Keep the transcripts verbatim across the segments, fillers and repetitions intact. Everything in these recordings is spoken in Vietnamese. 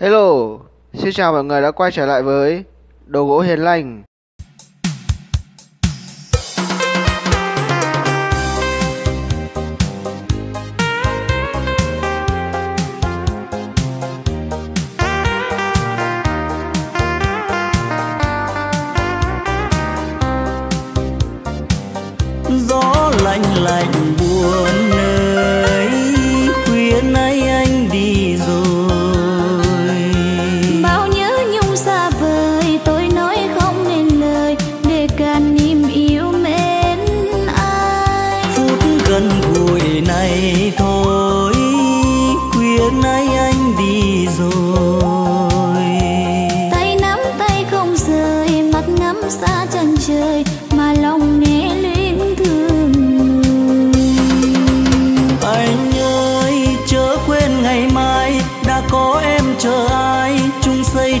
Hello, xin chào mọi người đã quay trở lại với Đồ Gỗ Hiền Lanh. Gió lạnh lạnh buồn nơi khuya nay anh đi rồi, bao nhớ nhung xa vời tôi nói không nên lời để cạn niềm yêu mến ai. Phút gần gũi này thôi, khuya nay anh đi rồi, tay nắm tay không rời, mắt ngắm xa chân trời mà lòng nghe luyến. Anh ơi chớ quên ngày mai đã có em chờ ai, chung xây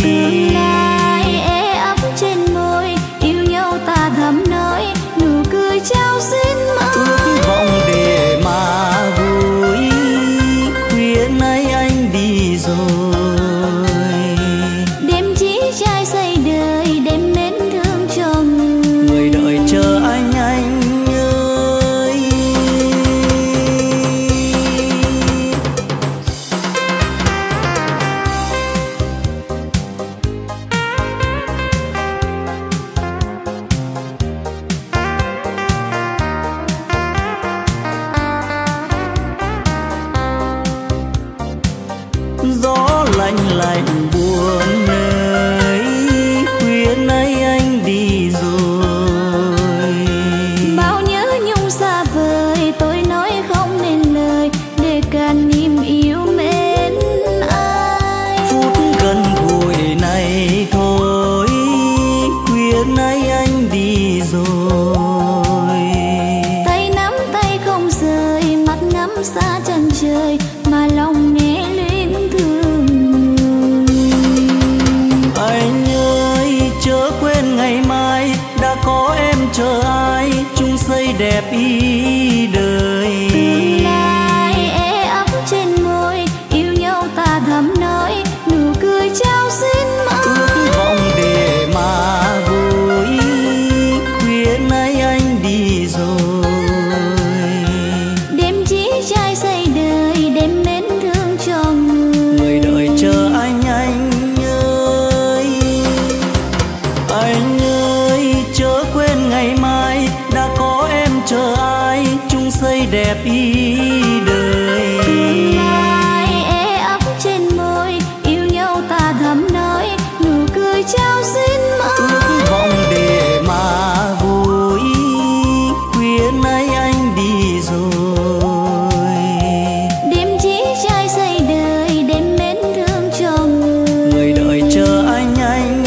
Tương lai ê ấp trên môi, yêu nhau ta thầm nói, nụ cười trao xin mãi. Ước vọng để mà vui, khuya nay anh đi rồi. Đêm chí trai xây đời, đêm mến thương cho người, người đợi chờ anh anh. Gió lạnh lạnh buồn nơi khuya nay anh đi rồi, bao nhớ nhung xa vời tôi nói không nên lời để cạn niềm yêu mến ai. Phút gần gũi này thôi, khuya nay anh đi rồi, tay nắm tay không rời, mắt ngắm xa chân trời mà lòng nghe luyến. Anh ơi chớ quên ngày mai đã có em chờ ai, chung xây đẹp ý đời. Tương lai ê ấp trên môi, yêu nhau ta thầm nói, nụ cười trao xin mãi. Ước vọng để mà vui, khuya nay anh đi rồi. Đêm chí trai xây đời, đêm mến thương cho người, người đợi chờ anh anh. Anh ơi chớ quên ngày mai đã có em chờ ai, chung xây đẹp ý đời. Tương lai ê ấp trên môi, yêu nhau ta thầm nói, nụ cười trao xin mãi. Ước vọng để mà vui, khuya nay anh đi rồi. Đêm chí trai xây đời, đêm mến thương cho người, người đợi chờ anh anh.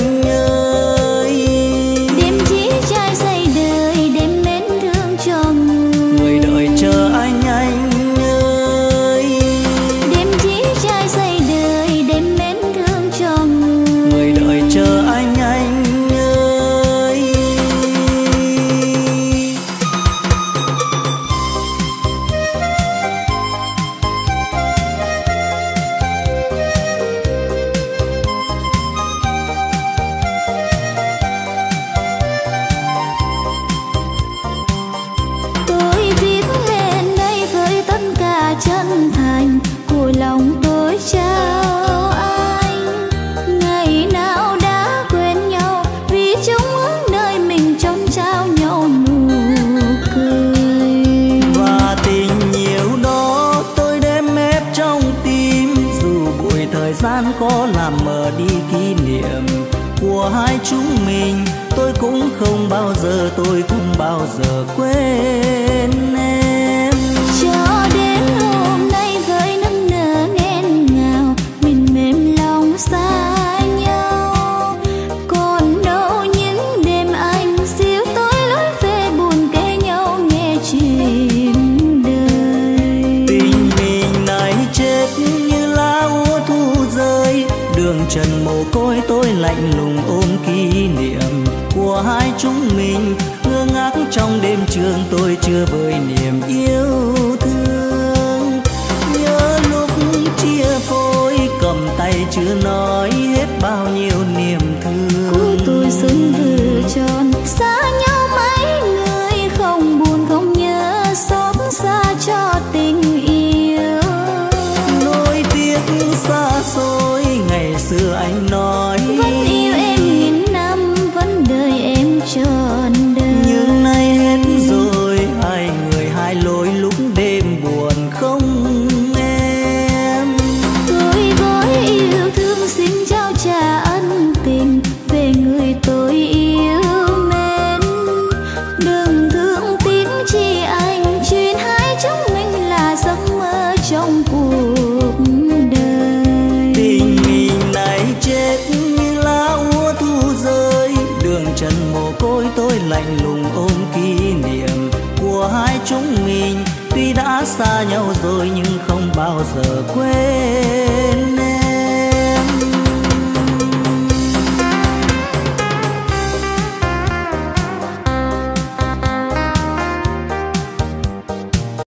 Chân thành của lòng tôi trao anh, ngày nào đã quên nhau vì chúng hướng nơi mình trong trao nhau nụ cười. Và tình yêu đó tôi đem ép trong tim, dù bụi thời gian có làm mờ đi kỷ niệm của hai chúng mình, tôi cũng không bao giờ, tôi cũng bao giờ quên em. Cho đến hôm nay với nức nở nghẹn ngào, mình mềm lòng xa nhau. Còn đâu những đêm anh xíu tối lối về buồn kể nhau nghe chuyện đời. Tình mình này chết như lá úa thu rơi, đường trần mồ côi tôi lạnh lùng ôm kỷ niệm của hai chúng mình. Ngơ ngác trong đêm trường tôi chưa vơi niềm yêu thương. Nhớ lúc chia chưa nói hết bao nhiêu niềm thương. Cô tôi xứng vừa tròn xa nhau mấy người, không buồn không nhớ xót xa cho tình yêu. Nỗi tiếc xa xôi ngày xưa anh nói, vẫn yêu em nghìn năm, vẫn đời em trọn đời. Nhưng nay hết rồi, hai người hai lối lúc đêm buồn không em. Tôi gói yêu thương xin trao trả ân tình về người tôi yêu mến. Đừng thương tiếc chi anh, chuyện hai chúng mình là giấc mơ trong cuộc đời. Tình mình này chết như lá úa thu rơi, đường trần mồ côi tôi lạnh lùng ôm kỷ niệm của hai chúng mình. Tuy đã xa nhau rồi nhưng không bao giờ quên.